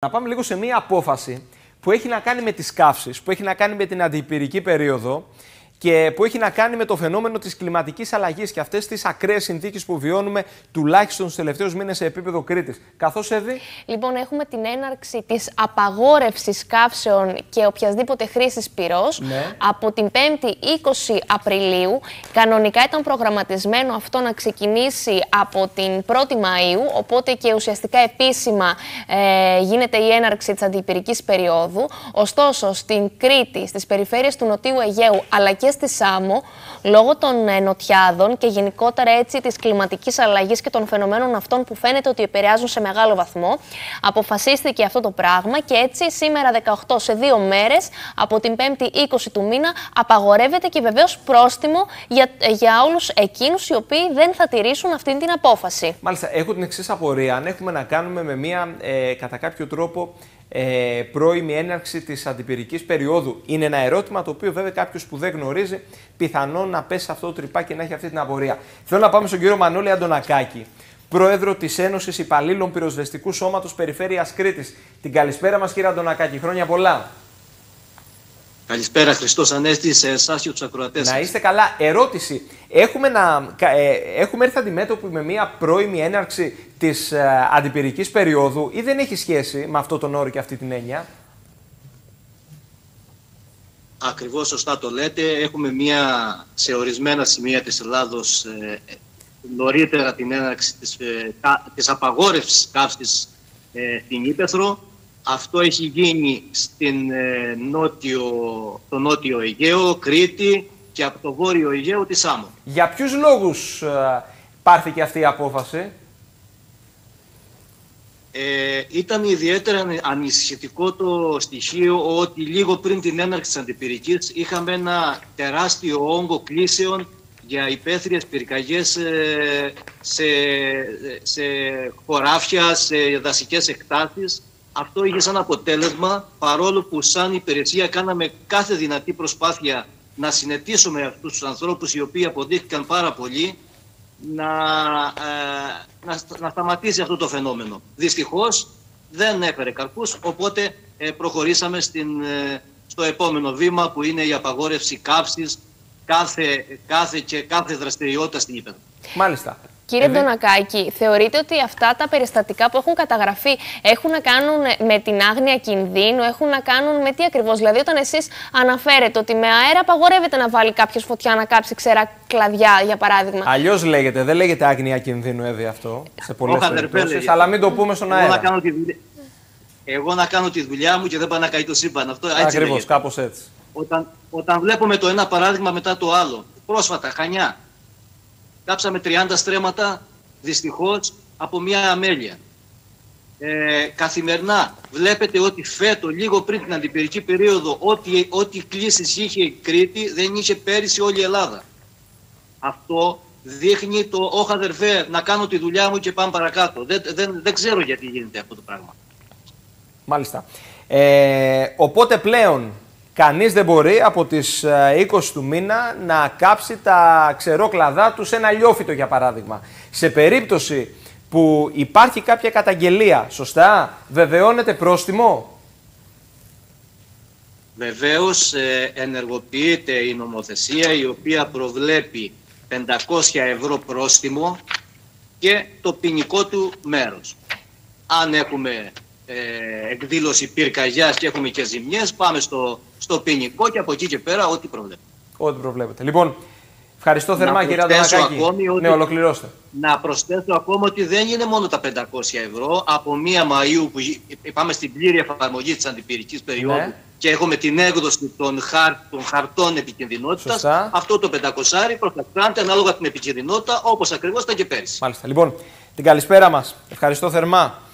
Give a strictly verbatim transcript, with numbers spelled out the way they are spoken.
Να πάμε λίγο σε μία απόφαση που έχει να κάνει με τις καύσεις, που έχει να κάνει με την αντιυπηρική περίοδο και που έχει να κάνει με το φαινόμενο της κλιματικής αλλαγής και αυτές τις ακραίες συνθήκες που βιώνουμε τουλάχιστον στους τελευταίους μήνες σε επίπεδο Κρήτης. Καθώς Εύη. Λοιπόν, έχουμε την έναρξη της απαγόρευσης καύσεων και οποιασδήποτε χρήσης πυρός ναι. από την πέμπτη είκοσι Απριλίου. Κανονικά ήταν προγραμματισμένο αυτό να ξεκινήσει από την πρώτη Μαΐου, οπότε και ουσιαστικά επίσημα ε, γίνεται η έναρξη της αντιυπηρικής περίοδου. Ωστόσο, στην Κρήτη, στις περιφέρειες του Νοτίου Αιγαίου, αλλά και στη Σάμο, λόγω των νοτιάδων και γενικότερα έτσι της κλιματικής αλλαγής και των φαινομένων αυτών που φαίνεται ότι επηρεάζουν σε μεγάλο βαθμό, αποφασίστηκε αυτό το πράγμα και έτσι σήμερα δεκαοκτώ, σε δύο μέρες, από την πέμπτη είκοσι του μήνα, απαγορεύεται και βεβαίως πρόστιμο για, για όλους εκείνους οι οποίοι δεν θα τηρήσουν αυτή την απόφαση. Μάλιστα, έχω την εξής απορία, αν έχουμε να κάνουμε με μία, ε, κατά κάποιο τρόπο, Ε, πρώιμη έναρξη της αντιπυρικής περίοδου. Είναι ένα ερώτημα το οποίο βέβαια κάποιος που δεν γνωρίζει πιθανόν να πέσει σε αυτό το τρυπάκι και να έχει αυτή την απορία. Θέλω να πάμε στον κύριο Μανώλη Αντωνακάκη, πρόεδρο της Ένωσης Υπαλλήλων Πυροσβεστικού Σώματος Περιφέρειας Κρήτης. Την καλησπέρα μας, κύριε Αντωνακάκη. Χρόνια πολλά. Καλησπέρα, Χριστός Ανέστη, σε εσάς και τους ακροατές σας. Να είστε καλά. Ερώτηση. Έχουμε, να, ε, έχουμε έρθει αντιμέτωποι με μια πρώιμη έναρξη της ε, αντιπυρικής περίοδου ή δεν έχει σχέση με αυτό τον όρο και αυτή την έννοια? Ακριβώς σωστά το λέτε. Έχουμε μια, σε ορισμένα σημεία της Ελλάδος ε, νωρίτερα την έναρξη της, ε, της απαγόρευσης καύσης ε, στην Ήπεθρο. Αυτό έχει γίνει στην, ε, νότιο, το Νότιο Αιγαίο, Κρήτη και από το Βόρειο Αιγαίο τη Σάμο. Για ποιους λόγους ε, πάρθηκε αυτή η απόφαση? Ε, ήταν ιδιαίτερα ανησυχητικό το στοιχείο ότι λίγο πριν την έναρξη της αντιπυρικής είχαμε ένα τεράστιο όγκο κλήσεων για υπαίθριες πυρκαγιές ε, σε, σε χωράφια, σε δασικές εκτάσεις. Αυτό είχε σαν αποτέλεσμα, παρόλο που σαν υπηρεσία κάναμε κάθε δυνατή προσπάθεια να συνετήσουμε αυτούς τους ανθρώπους οι οποίοι αποδείχτηκαν πάρα πολύ, να, ε, να, να σταματήσει αυτό το φαινόμενο. Δυστυχώς δεν έφερε καρπούς, οπότε ε, προχωρήσαμε στην, ε, στο επόμενο βήμα που είναι η απαγόρευση καύσης κάθε, κάθε και κάθε δραστηριότητα στην Ήπεθρο. Μάλιστα. Κύριε Αντωνακάκη, θεωρείτε ότι αυτά τα περιστατικά που έχουν καταγραφεί έχουν να κάνουν με την άγνοια κινδύνου, έχουν να κάνουν με τι ακριβώς? Δηλαδή, όταν εσείς αναφέρετε ότι με αέρα απαγορεύεται να βάλει κάποιος φωτιά, να κάψει ξερά κλαδιά, για παράδειγμα. Αλλιώς λέγεται, δεν λέγεται άγνοια κινδύνου, Εύη, αυτό σε πολλές περιπτώσεις, αλλά μην το πούμε στον αέρα. Εγώ να κάνω τη, Εγώ να κάνω τη δουλειά μου και δεν πάω να καεί το σύμπαν. Αυτό έτσι ακριβώς, κάπως έτσι. Όταν, όταν βλέπουμε το ένα παράδειγμα μετά το άλλο, πρόσφατα, Χανιά. Κάψαμε τριάντα στρέμματα, δυστυχώς, από μια αμέλεια. Ε, καθημερινά βλέπετε ότι φέτο, λίγο πριν την αντιπυρική περίοδο, ό,τι, ό,τι κλήσεις είχε η Κρήτη, δεν είχε πέρυσι όλη η Ελλάδα. Αυτό δείχνει το «Όχ αδερφέ, να κάνω τη δουλειά μου και πάμε παρακάτω». Δεν, δεν, δεν ξέρω γιατί γίνεται αυτό το πράγμα. Μάλιστα. Ε, οπότε πλέον... Κανείς δεν μπορεί από τις είκοσι του μήνα να κάψει τα ξερόκλαδά του σε ένα λιόφυτο, για παράδειγμα. Σε περίπτωση που υπάρχει κάποια καταγγελία, σωστά, βεβαιώνεται πρόστιμο? Βεβαίως ενεργοποιείται η νομοθεσία η οποία προβλέπει πεντακόσια ευρώ πρόστιμο και το ποινικό του μέρος. Αν έχουμε... Ε, εκδήλωση πυρκαγιάς και έχουμε και ζημιές, πάμε στο, στο ποινικό και από εκεί και πέρα ό,τι προβλέπετε. Ό,τι προβλέπετε. Λοιπόν, ευχαριστώ θερμά, κύριε Αντωνακάκη. Ναι, ολοκληρώστε. Να προσθέσω ακόμα ότι δεν είναι μόνο τα πεντακόσια ευρώ. Από πρώτη Μαΐου που πάμε στην πλήρη εφαρμογή της αντιπυρικής περίοδου ναι. και έχουμε την έκδοση των, χαρ, των χαρτών επικινδυνότητας. Σωστά. Αυτό το πεντακόσια προσθέτει ανάλογα την επικινδυνότητα, όπως ακριβώς ήταν και πέρυσι. Μάλιστα. Λοιπόν, την καλησπέρα μας. Ευχαριστώ θερμά.